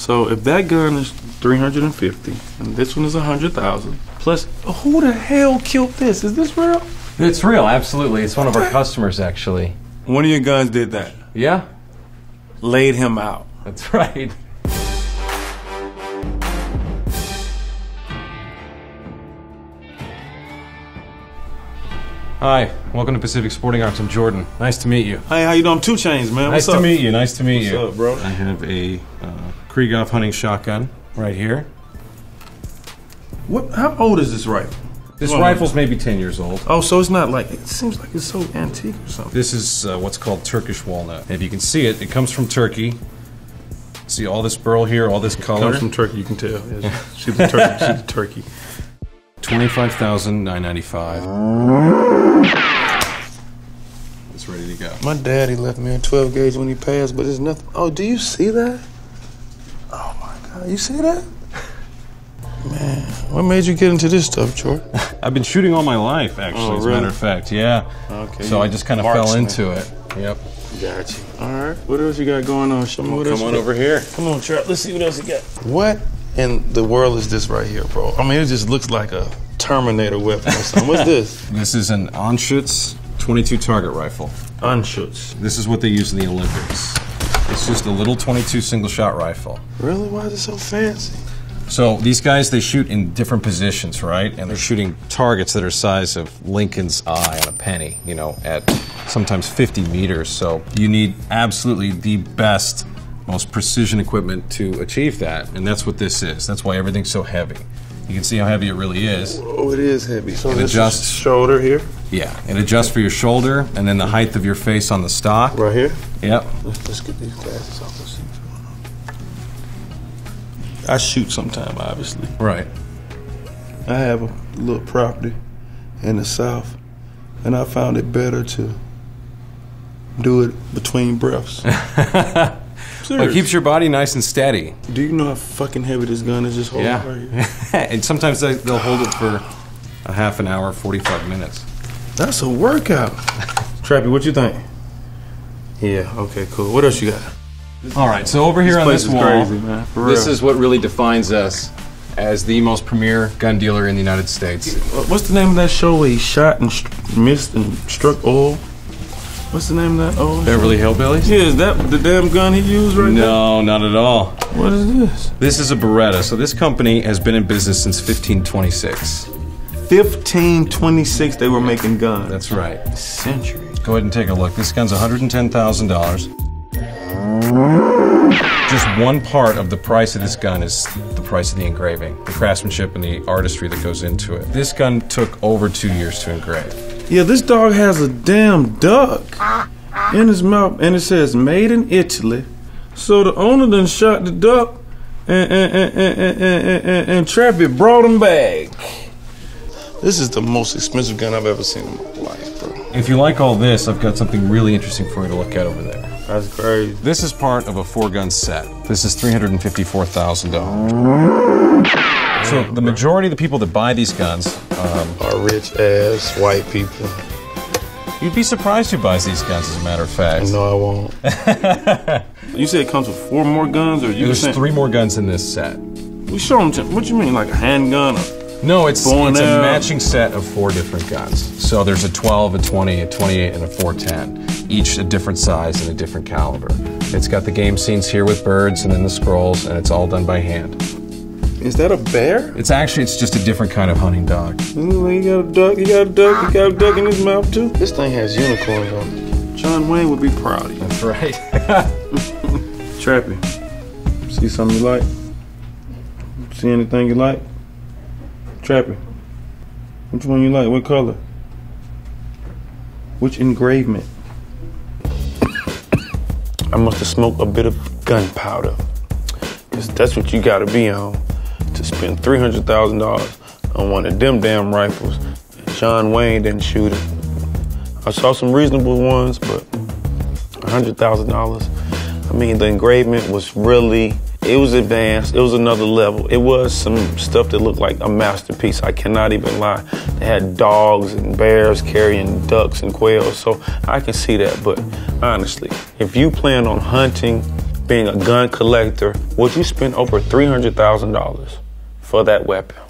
So if that gun is 350 and this one is 100,000, plus who the hell killed this? Is this real? It's real, absolutely. It's one of our customers, actually. One of your guns did that? Yeah. Laid him out. That's right. Hi, welcome to Pacific Sporting Arms. I'm Jordan. Nice to meet you. Hey, how you doing? I'm 2 Chainz, man. What's up? Nice to meet you. Nice to meet you. What's up, bro? I have a Krieghoff hunting shotgun right here. What? How old is this rifle? This rifle's maybe 10 years old. Oh, so it's not like, it seems like it's so antique or something. This is what's called Turkish walnut. And if you can see it, it comes from Turkey. See all this burl here, all this color? It comes from Turkey, you can tell. Yeah, she's a Turkey. She's a Turkey. 25,995. It's ready to go. My daddy left me a 12 gauge when he passed, but there's nothing. Oh, do you see that? Oh my God, you see that? Man, what made you get into this stuff, George? I've been shooting all my life, actually, oh, really? As a matter of fact, yeah. Okay. So I just kind of fell into it. Yep. Gotcha. All right, what else you got going on? Show me what else. Come on over here. Come on, Trap, let's see what else you got. What? And the world is this right here, bro. I mean, it just looks like a Terminator weapon or something. What's this? This is an Anschutz 22 target rifle. Anschutz. This is what they use in the Olympics. It's just a little 22 single shot rifle. Really? Why is it so fancy? So these guys, they shoot in different positions, right? And they're shooting targets that are size of Lincoln's eye on a penny, you know, at sometimes 50 meters. So you need absolutely the best, most precision equipment to achieve that, and that's what this is. That's why everything's so heavy. You can see how heavy it really is. Oh, it is heavy. So it adjusts shoulder here? Yeah, it adjusts for your shoulder and then the height of your face on the stock. Right here? Yep. Let's get these glasses off. Let's see what's going on. I shoot sometime, obviously. Right. I have a little property in the South, and I found it better to do it between breaths. Well, it keeps your body nice and steady. Do you know how fucking heavy this gun is just holding right here? And sometimes they'll hold it for a half an hour, 45 minutes. That's a workout. Trappy, what you think? Yeah, okay, cool. What else you got? All right, so over here on this wall, crazy, man. This is what really defines us as the most premier gun dealer in the United States. What's the name of that show where he shot and missed and struck oil? What's the name of that? Oh, Beverly Hillbillies? Yeah, is that the damn gun he used right now? No, not at all. What is this? This is a Beretta. So this company has been in business since 1526. 1526 they were making guns. That's right. Centuries. Go ahead and take a look. This gun's $110,000. Just one part of the price of this gun is the price of the engraving, the craftsmanship and the artistry that goes into it. This gun took over 2 years to engrave. Yeah, this dog has a damn duck in his mouth, and it says "Made in Italy." So the owner done shot the duck, and Trappy brought him back. This is the most expensive gun I've ever seen in my life, bro. If you like all this, I've got something really interesting for you to look at over there. That's crazy. This is part of a 4-gun set. This is $354,000. So the majority of the people that buy these guns are rich ass white people. You'd be surprised who buys these guns, as a matter of fact. No, I won't. You said it comes with 4 more guns, or you? There's 3 more guns in this set. We show them. What you mean, like a handgun? No, it's a matching set of 4 different guns. So there's a 12, a 20, a 28, and a 410. Each a different size and a different caliber. It's got the game scenes here with birds and then the scrolls, and it's all done by hand. Is that a bear? It's actually, it's just a different kind of hunting dog. You got a duck, you got a duck, you got a duck in his mouth too. This thing has unicorns on it. John Wayne would be proud of you. That's right. Trappy, see something you like? See anything you like? Trappy, which one you like? What color? Which engravement? I must have smoked a bit of gunpowder. Cause that's what you gotta be on. To spend $300,000 on one of them damn rifles. John Wayne didn't shoot it. I saw some reasonable ones, but $100,000. I mean, the engravement was really, it was advanced, it was another level. It was some stuff that looked like a masterpiece, I cannot even lie. They had dogs and bears carrying ducks and quails, so I can see that, but honestly, if you plan on hunting, being a gun collector, would you spend over $300,000 for that weapon?